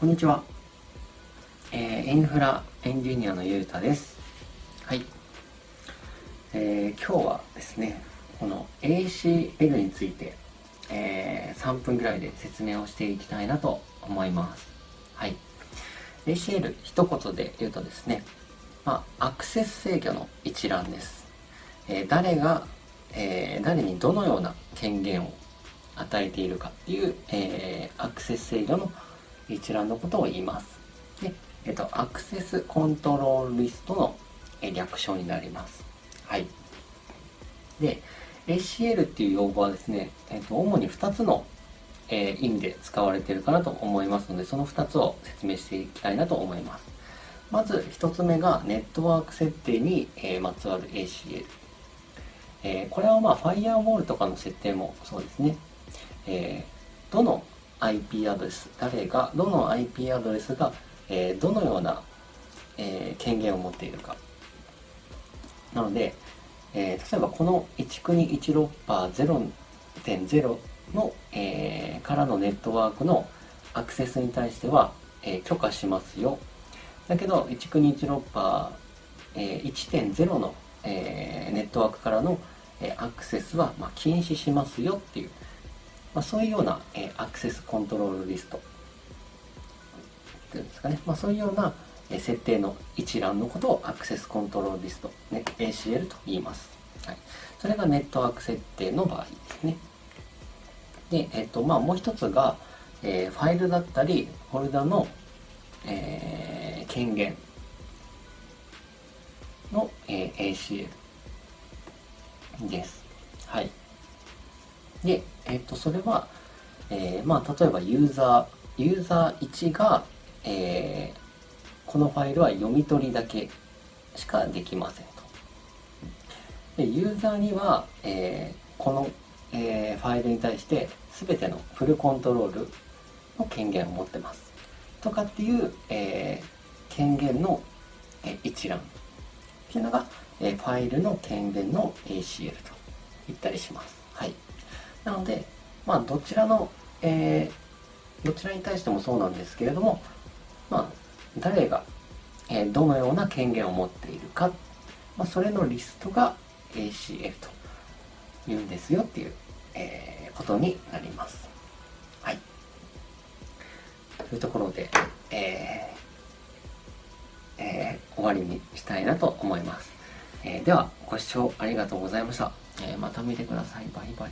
こんにちは、インフラエンジニアのゆうたです。はい、今日はですね、この ACL について、3分ぐらいで説明をしていきたいなと思います。はい、ACL 一言で言うとですね、アクセス制御の一覧です。誰にどのような権限を与えているかっていう、アクセス制御の一覧のことを言います。で、アクセスコントロールリストの略称になります。はい、で ACL っていう用語はですね、主に2つの、意味で使われているかなと思いますので、その2つを説明していきたいなと思います。まず1つ目がネットワーク設定に、まつわる ACL、これはファイアウォールとかの設定もそうですね。どの IP アドレス、誰がどの IP アドレスが、どのような、権限を持っているかなので、例えばこの192.168.0 の、からのネットワークのアクセスに対しては、許可しますよ。だけど 192.168.1.0 の、ネットワークからの、アクセスは、禁止しますよっていう、そういうような、アクセスコントロールリストっていうんですかね、そういうような、設定の一覧のことをアクセスコントロールリスト、ね、ACL と言います。はい、それがネットワーク設定の場合ですね。で、もう一つが、ファイルだったりフォルダの、権限の、ACL です。はい。で、それは、例えばユーザー1が、このファイルは読み取りだけしかできませんと。で、ユーザー2は、この、ファイルに対して全てのフルコントロールの権限を持ってますとかっていう、権限の、一覧っていうのが、ファイルの権限の ACL と言ったりします。はい。なので、どちらに対してもそうなんですけれども、誰が、どのような権限を持っているか、それのリストが ACL というんですよっていう、ことになります。はい。というところで、終わりにしたいなと思います。では、ご視聴ありがとうございました。また見てください。バイバイ。